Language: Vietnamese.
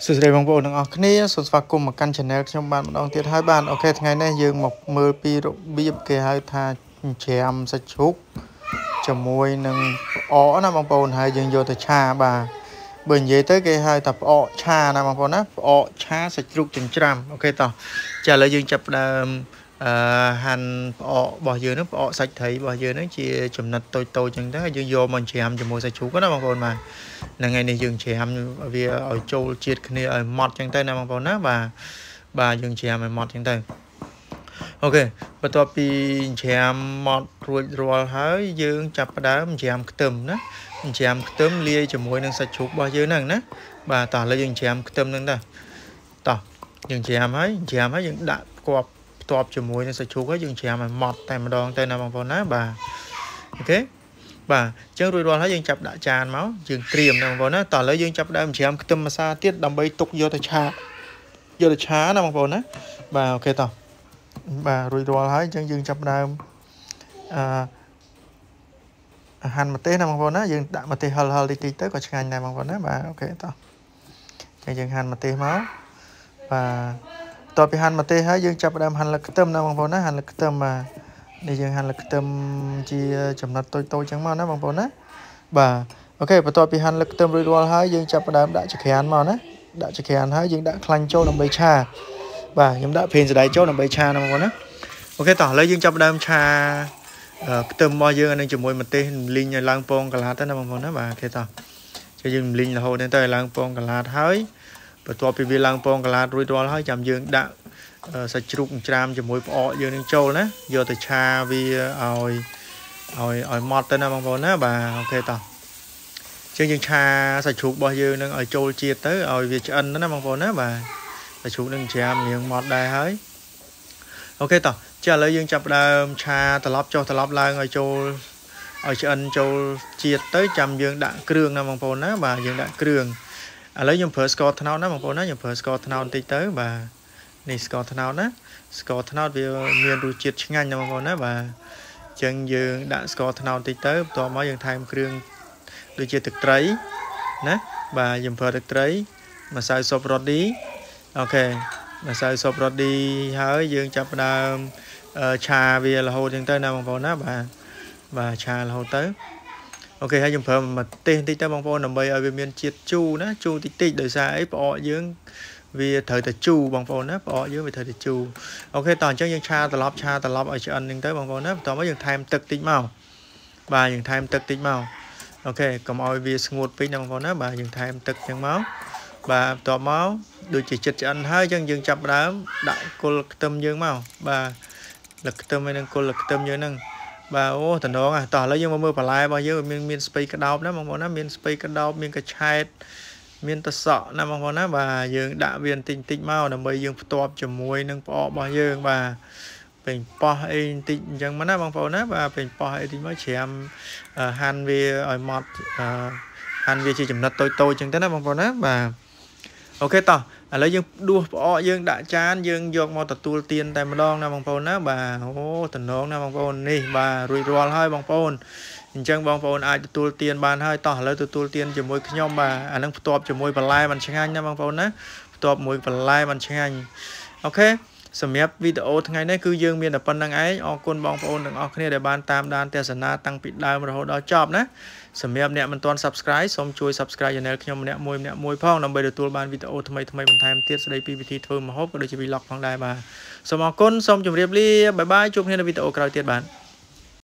Sự sửa bằng bộ đừng ở kia, số phạt cùng một căn channel trong bạn đồng tiền hai bàn. Ok, ngày nay dương một mưa pi độ biếm kề hai tha chém sạch chúc cho môi nâng ó nằm bằng bộ hai dương vô từ cha bà bởi vậy tới cái hai tập ọ cha nằm bằng bộ nắp ọ cha sạch chúc chừng trăm. Ok, tỏ trả lời dương chập là hành ọ bỏ dưới nước ọ sạch thấy bỏ dưới nó chỉ chùm nặt tôi chẳng thấy dương vô mình chém cho môi sạch chúc đó bằng bộ mà. Là ngày này dừng trẻ em vì ở châu triệt này ở mọt trên tay nằm vào nát và dừng trẻ em ở mọt trên tay. Ok, và tôi bị trẻ em mọt rồi hái dừng chập đá trẻ em tôm đó trẻ em tôm lia cho mối năng sạch chụp bao nhiêu năng đó và tỏ là dừng trẻ em tôm năng đó tỏ dừng trẻ em hái dừng đã cọp cọp cho mối năng sạch chụp cái dừng trẻ em mọt tay mà đòn tay nằm vào nát và ok. Và chân rùi đoàn là dương chập đã tràn máu dương kìm nằm vào nó tỏ lấy dương chập đã em chỉ em tâm mà xa tiết đầm bấy tục vô thật chá nằm vào nó và ok tỏ và rùi đoàn là chân dương chập đã hành mà tế nằm vào nó dương đã mà tế hờ đi tới quả chàng này nằm vào nó và ok tỏ chân dương hành mà tế máu và tỏ bị hành mà tế hả dương chập đã em hành là cái tâm nằm vào nó hành là cái tâm mà để dương hành là cái tâm chi chấm nát tôi chẳng mau nó bằng vốn á và ok và tôi bị hành là cái tâm ritual hai dương chập đám đã chặt khéo màu nó đã chặt khéo hai dương đã khăn châu làm bầy trà và nhóm đã phèn giờ đáy châu làm bầy trà nằm vốn á. Ok tỏ lấy dương chập đám trà cái tâm bao dương anh chụp môi mặt tên linh là lang pong cả lá tới nằm vốn á và thế tỏ cho dương linh là hồ đến tới lang pong cả lá hái và tôi bị lang pong cả lá ritual hai chấm dương đã sạch chụp trăm cho mối bỏ dương nên châu nữa giờ từ cha vì ở mọt tên nằm vốn á bà ok tỏ chứ dương cha sạch chụp bao nhiêu nên ở châu chia tới ở việt ân nó nằm vốn á bà sạch chụp nên trăm miệng mọt đài hới. Ok tỏ trả lời dương chập đàm cha tờ lóp là người châu ở ân châu chia tới trăm dương đạn cường nằm vốn á bà dương đạn cường lấy dương first score thao nó bằng vốn á dương first score thao tí tới bà này score thao vì miền du triệt chừng anh nằm vào nó và chân dương đã score thao tí tới tòa máu dương thay một đường du triệt thực trái nè và dùm phơi thực trái mà sai sọp rớt đi. Ok mà sai sọp rớt đi hỡi dương chập là trà vì là hồ dương tới nằm vào nó và trà là hồ tới. Ok hãy dùm phơi mà tên tí tới bằng vô nằm bây ở miền triệt chu nè chu tí tí đời xa ấy bỏ dương vì thời tự chu bằng phôn á bỏ dưới về thời tự chu. Ok toàn chân dương cha tờ lóp ở chân nhưng tới bằng phôn á toàn mấy dương tham tật tích màu và dương tham tật tích màu. Ok cầm oi vì ngột pin bằng phôn á và dương tham tật chân máu và toàn máu được chỉ chật chân hai chân dương chập đám đại cô lực tâm dương màu và lực tâm nên cô lực tâm dương năng và ô thần đó à toàn lấy dương mưa phải lại bao nhiêu miền space đau đó bằng phôn á miền space đau miền cái chai miền tây sọ nằm bằng con á và dương đã viên tinh tinh mau nằm bây dương top chấm muối nâng bỏ bao dương và bình po hay tinh chẳng mà nằm bằng con á và bình po hay tinh mới chỉ em han về ở mọt han về chỉ chấm nát tôi chẳng tới nằm bằng con á và ok tỏ lấy dương đua bỏ dương đã chán dương dọc mọt tu tiền tại mà đong nằm bằng con á và ô thần đong nằm bằng con đi và rủi ro hơi bằng con chẳng bằng phôn ai tu tiền bàn hơi tỏ lời tu tiền cho mỗi nhóm bà anh đang tập cho mỗi bà lai bàn chanh anh nha bằng phôn á tập mỗi bà lai bàn chanh anh. Ok sớm nhất video ngày nay cứ dương miền ở phần năng ấy ở côn bằng phôn đừng ở kia để bàn tam đan tiền sản na tăng bị đau rồi đó chọc nhé sớm nhất nè mình toàn subscribe xong chui subscribe channel nhóm nè môi phong nằm bây được tu bàn video thay mình time tiết đây ppt thôi mà hốt được chỉ bị lọc bằng đài bà xong ở côn xong chụp riệp li bye bye chụp video cầu tiết bạn.